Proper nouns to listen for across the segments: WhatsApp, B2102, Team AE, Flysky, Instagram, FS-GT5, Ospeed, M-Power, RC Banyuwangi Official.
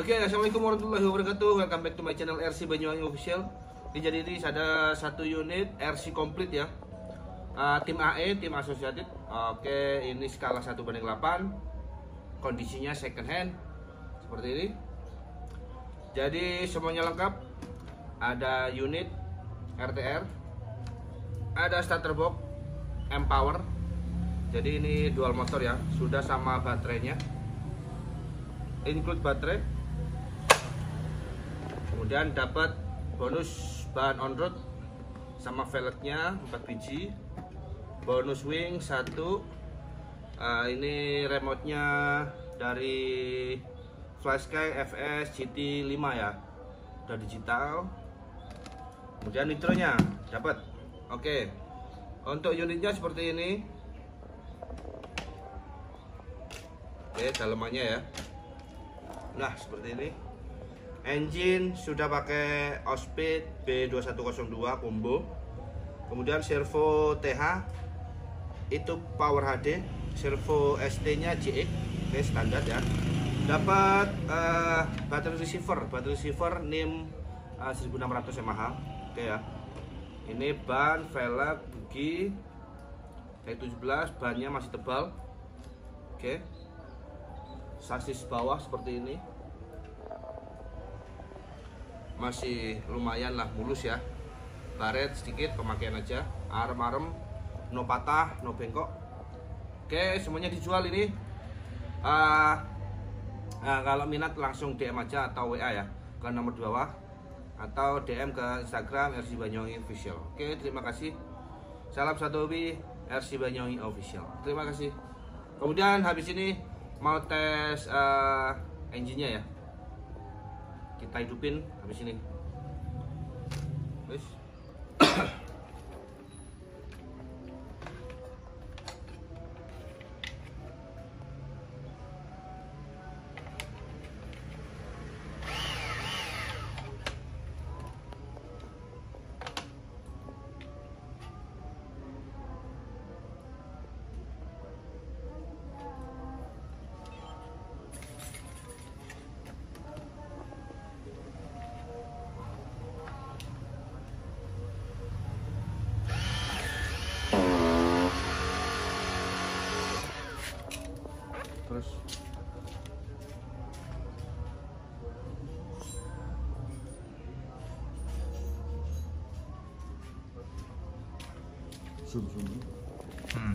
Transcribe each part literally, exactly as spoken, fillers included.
Oke, okay, assalamualaikum warahmatullahi wabarakatuh. Welcome back to my channel R C Banyuwangi Official. Ini jadi ini ada satu unit R C komplit ya. Uh, tim A E, tim asosiatif. Oke, okay, ini skala satu banding delapan. Kondisinya second hand seperti ini. Jadi semuanya lengkap. Ada unit R T R. Ada starter box M-Power. Jadi ini dual motor ya. Sudah sama baterainya. Include baterai. Kemudian dapat bonus bahan on road sama velgnya empat biji, bonus wing satu. Uh, ini remote nya dari Flysky F S G T lima ya, udah digital. Kemudian nitronya dapat. Oke, okay. Untuk unitnya seperti ini. Oke, okay, dalamannya ya. Nah, seperti ini. Engine sudah pakai Ospeed B dua satu nol dua combo. Kemudian servo T H itu Power H D, servo S T-nya J X. Oke, standar ya. Dapat uh, baterai receiver, baterai receiver N I M uh, seribu enam ratus mAh. Oke ya. Ini ban, velg, bugi T tujuh belas, bannya masih tebal. Oke. Sasis bawah seperti ini masih lumayan lah, mulus ya. Baret sedikit, pemakaian aja, arem-arem, no patah, no bengkok. Oke, semuanya dijual ini. uh, nah, kalau minat langsung D M aja atau W A ya ke nomor di bawah, atau D M ke Instagram R C Banyuwangi Official. Oke, terima kasih. Salam satu hobi, R C Banyuwangi Official. Terima kasih. Kemudian habis ini mau tes uh, engine-nya ya. Kita hidupin habis ini. Terus terus zoom zoom hmm.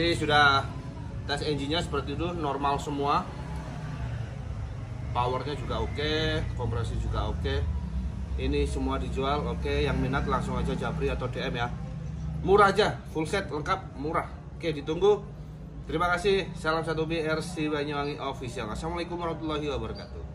Tadi sudah tes engine-nya seperti itu, normal semua. Powernya juga oke, okay, kompresi juga oke. Okay. Ini semua dijual oke, okay. Yang minat langsung aja japri atau D M ya. Murah aja, full set lengkap, murah. Oke, okay, ditunggu. Terima kasih. Salam satu B R C Banyuwangi Official. Assalamualaikum warahmatullahi wabarakatuh.